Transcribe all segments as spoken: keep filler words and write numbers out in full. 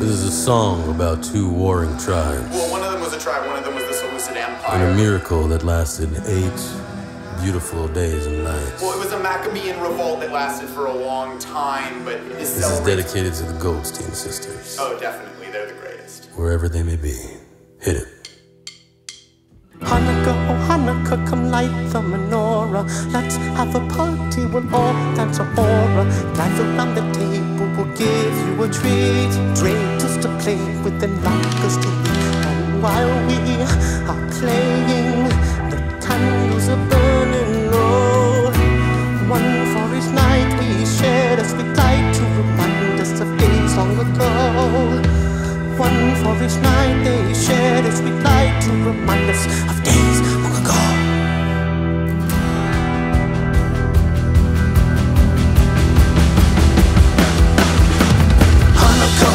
This is a song about two warring tribes. Well, one of them was a tribe, one of them was the Seleucid Empire. And a miracle that lasted eight beautiful days and nights. Well, it was a Maccabean revolt that lasted for a long time, but it is This is dedicated to the Goldstein sisters. Oh, definitely. They're the greatest. Wherever they may be. Hit it. Hanukkah, oh Hanukkah, come light the menorah. Let's have a party, we'll all dance a hora. Life around the table will give you a treat. Dreidels to play with and latkes to eat. And while we are playing, the candles are burning low. One for each night we shared as we died to remind us of days long ago. One for each night they shared as we died to remind us of days long ago.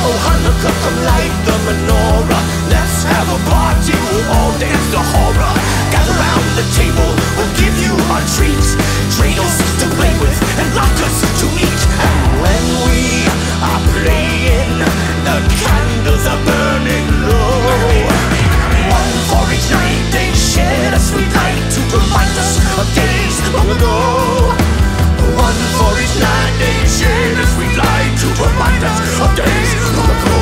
Hanukkah, oh Hanukkah, come light the menorah. Let's have a party, we'll all dance the hora. Gather round the table, we'll give you our treats. Dreidels to play with and latkes to eat. And when we are playing, the candles are burning low. One for each night they shared a sweet night to remind us of days long ago. One for each night they shared a sweet night to remind us of days long ago.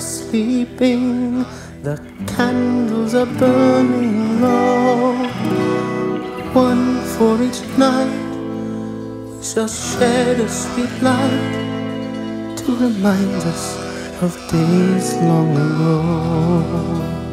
Sleeping, the candles are burning low. One for each night, we shall share the sweet light to remind us of days long ago.